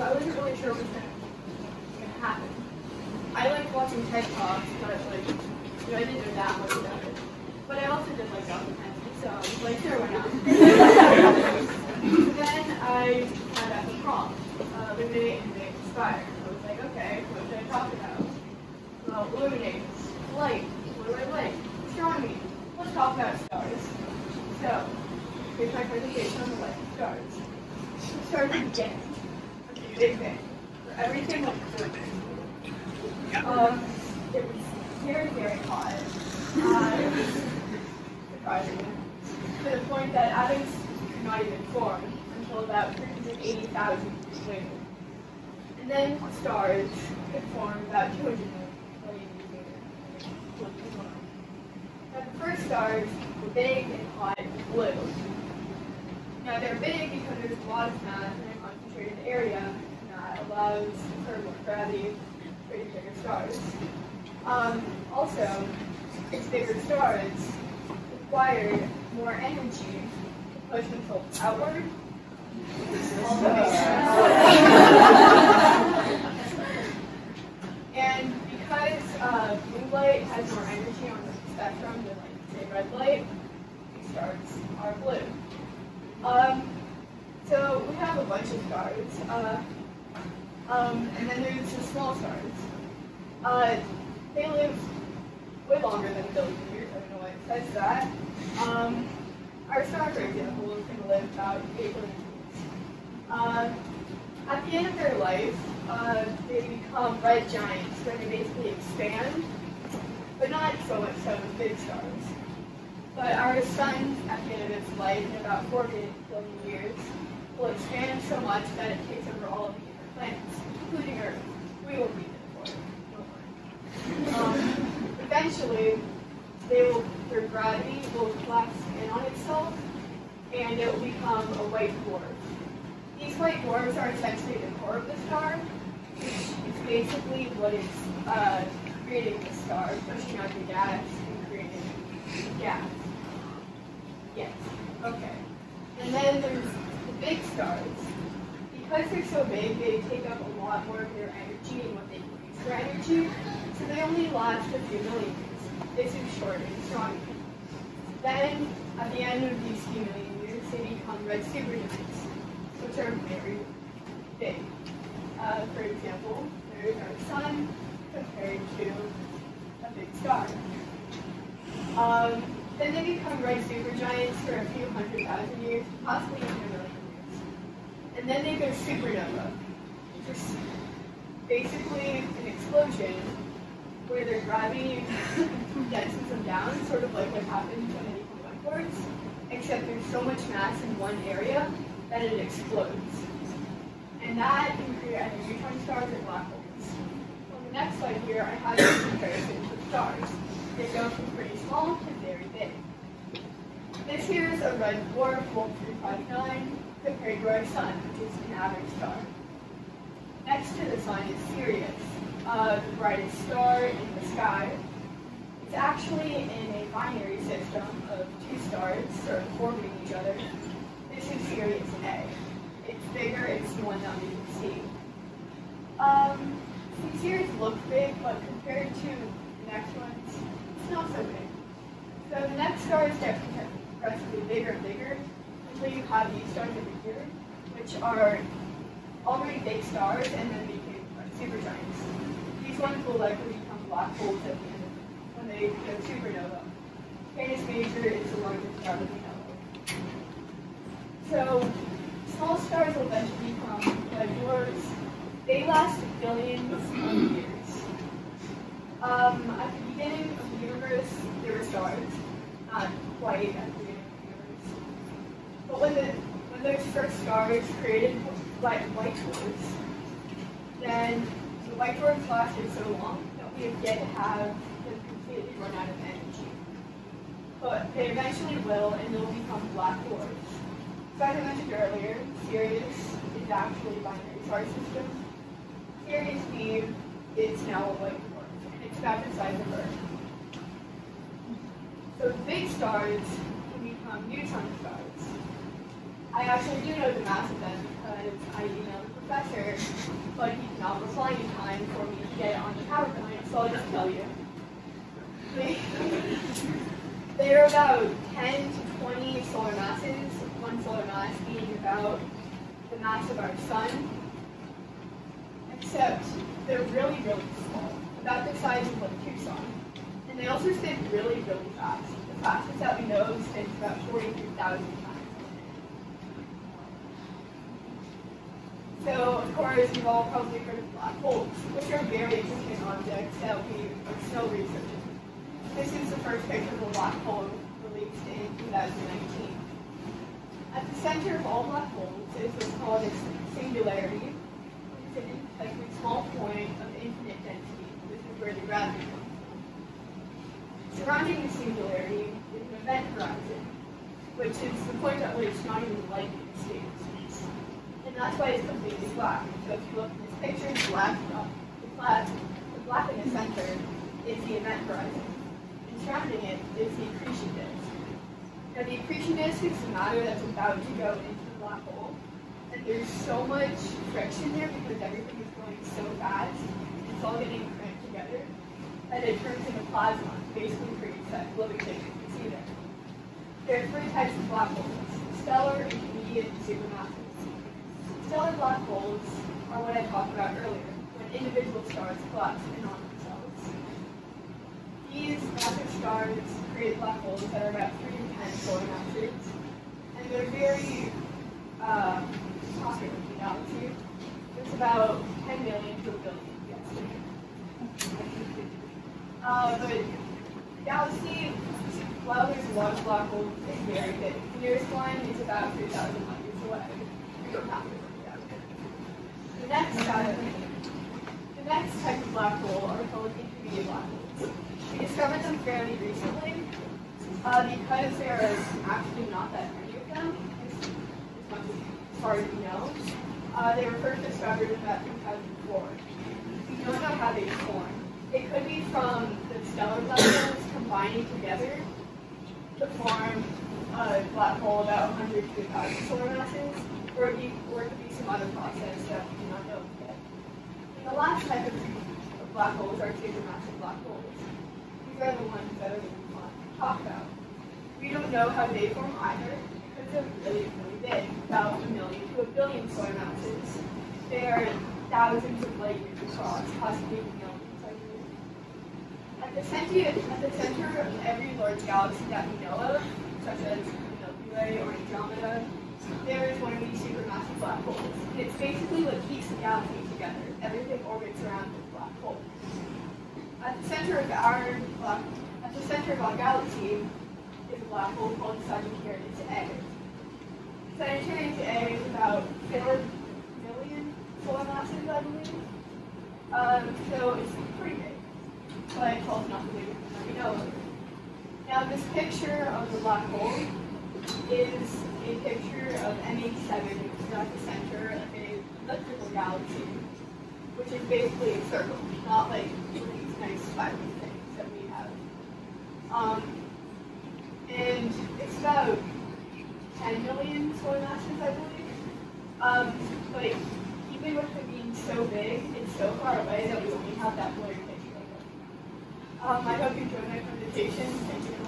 so I wasn't really sure what was going to happen. I liked watching TED Talks, but like, you know, I didn't know that much about it. But I also did like gossip, so I was like, sure, why not? Then I had a prompt, illuminate and make inspire. I was like, okay, what should I talk about? Well, illuminate, light, what do I like? Astronomy, let's talk about stars. So, here's my presentation on the light of stars. Stars are big. A big thing. For everything like this. It was very, very hot. It was surprising. To the point that atoms could not even form until about 380,000 years later. And then stars could form about 200 million years later. Now the first stars were big and hot and blue. Now they're big because there's a lot of mass in a concentrated area, and that allows for more gravity to create bigger stars. Also, these bigger stars required more energy to push themselves outward. And because blue light has more energy on the spectrum than, like, say, red light, these stars are blue. So we have a bunch of stars, and then there's the small stars. They live way longer than a billion years. I don't know why it says that. Our star, for example, is going to live about 8 billion years. At the end of their life, they become red giants, where they basically expand, but not so much so with big stars. But our sun, at the end of its life, in about 4 billion years, will expand so much that it takes over all of the other planets, including Earth. We will be there for it. Don't worry. Eventually, their gravity will collapse in on itself, and it will become a white dwarf. These white dwarfs are essentially the core of the star, which is basically what is creating the star, pushing out the gas and creating gas. Yes. Okay. And then there's the big stars. Because they're so big, they take up a lot more of their energy and what they use for energy, so they only last a few million years. They seem short and strong. Then, at the end of these few million years, they become red supergiants, which are very big. For example, there's our sun compared to a big star. Then they become red supergiants for a few 100,000 years, possibly even a million years. And then they go supernova, which is basically an explosion where their gravity condenses them down, sort of like what happens when anything backwards, except there's so much mass in one area that it explodes. And that can create either neutron stars or black holes. On the next slide here, I have a comparison to stars. They go from pretty small to very big. This here is a red dwarf, Wolf 359, compared to our sun, which is an average star. Next to the sun is Sirius, the brightest star in the sky. It's actually in a binary system of two stars sort of orbiting each other. This is Sirius A. It's bigger, it's the one that we can see. These Sirius look big, but compared to the next ones, it's not so big. So the next stars get progressively bigger and bigger until you have these stars over here, which are already big stars and then became supergiants. These ones will likely become black holes at the end when they go supernova. Canis Major is the largest star that we know of. So small stars will eventually become red dwarfs. They last billions of years. At the beginning of the universe, there were stars, not quite at the beginning of the universe. But when those first stars created white dwarfs, then the white dwarfs lasted so long that we have yet to have them completely run out of energy. But they eventually will, and they'll become black dwarfs. So as I mentioned earlier, Sirius is actually a binary star system. Sirius B is now a white dwarf. About the size of Earth. So big stars can become neutron stars. I actually do know the mass of them because I emailed the professor, but he's not replying in time for me to get on the PowerPoint, so I'll just tell you. They're about 10 to 20 solar masses, one solar mass being about the mass of our sun, except they're really, really small, about the size of like Tucson. And they also spin really, really fast. The fastest that we know spins about 43,000 times. So, of course, you've all probably heard of black holes, which are very interesting objects that we are still researching. This is the first picture of a black hole released in 2019. At the center of all black holes is what's called a singularity. It's an infinitely small point of infinite density. This is where the gravity comes from. Surrounding the singularity is an event horizon, which is the point at which not even light can escape. And that's why it's completely black. So if you look at this picture, it's black. The black in the center is the event horizon. And surrounding it is the accretion disk. Now the accretion disk is the matter that's about to go into the black hole. And there's so much friction there because everything is going so fast. It's all getting cramped together. And it turns into plasma, basically creates that living thing you can see there. There are three types of black holes: stellar, intermediate, and supermassive. Stellar black holes are what I talked about earlier, when individual stars collapse in on themselves. These massive stars create black holes that are about 3 to 10 solar masses, and they're very popular in the galaxy. There's about 10 million to a billion, yes. But the galaxy, while there's a lot of black holes, it's very big. The nearest one is about 3,000 light years away. The next type of black hole are called intermediate black holes. We discovered them fairly recently because there are actually not that many of them, as far as we know. They were first discovered in about 2004. We don't know how they formed. It could be from the stellar black holes combining together to form a black hole about 100 to 1,000 solar masses, or it could be some other process that we do not know yet. And the last type of black holes are supermassive black holes. These are the ones that we want to talk about. We don't know how they form either, because they're really, really big, about 1 million to a billion solar masses. They are thousands of light years across, possibly millions of years. At the center of every large galaxy that we know of, such as Milky Way or Andromeda, there is one of these supermassive black holes. And it's basically what keeps the galaxy together. Everything orbits around this black hole. At the center of our galaxy is a black hole called Sagittarius A. Sagittarius A is about 4 million solar masses, I believe. So it's pretty big, but it's also not big that we know of it. Now this picture of the black hole is a picture of M87, which is at the center of an elliptical galaxy, which is basically a circle, not like these nice spiral things that we have. And it's about 10 million solar masses, I believe. But even with it being so big, it's so far away that we only have that blurry picture of it. I hope you enjoyed my presentation. Thank you.